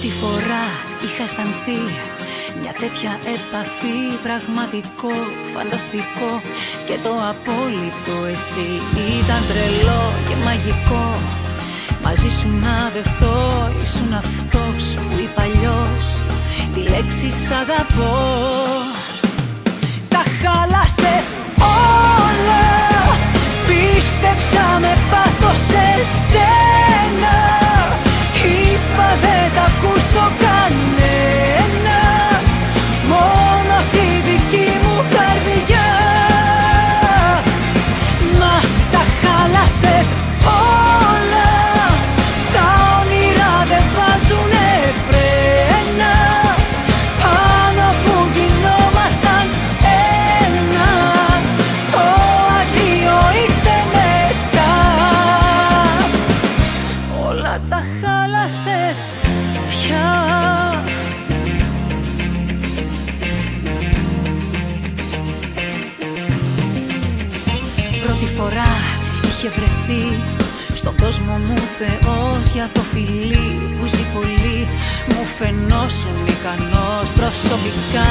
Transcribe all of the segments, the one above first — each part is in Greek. Πρώτη φορά είχα αισθανθεί μια τέτοια επαφή, πραγματικό, φανταστικό. Και το απόλυτο εσύ ήταν τρελό και μαγικό. Μαζί σου να δεθώ, ήσουν αυτός που είπα αλλιώς τη λέξη σ' αγαπώ. Τα χάλασες όλα, πίστεψα με πάθος σε σένα. Είπα δεν τα ακούσω κανένα, μόνο τη δική μου καρδιά. Μα τα χάλασες όλα, στα όνειρα δεν βάζουνε φρένα, πάνω που γινόμασταν ένα, το αντίο ήρθε μετά. Όλα τα χάλασες πια. Πρώτη φορά είχε βρεθεί στον κόσμο μου Θεός, για το φιλί που ζει πολύ μου φαινόσουν ικανός. Προσωπικά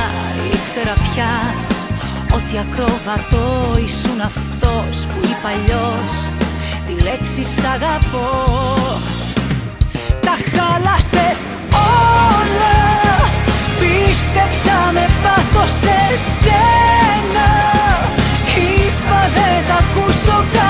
ήξερα πια ότι ακροβατό ήσουν αυτός που είπα αλλιώς τη λέξη σ' αγαπώ. Τα χάλασες όλα, πίστεψα με πάθος σε σένα. Είπα δεν τα ακούσω.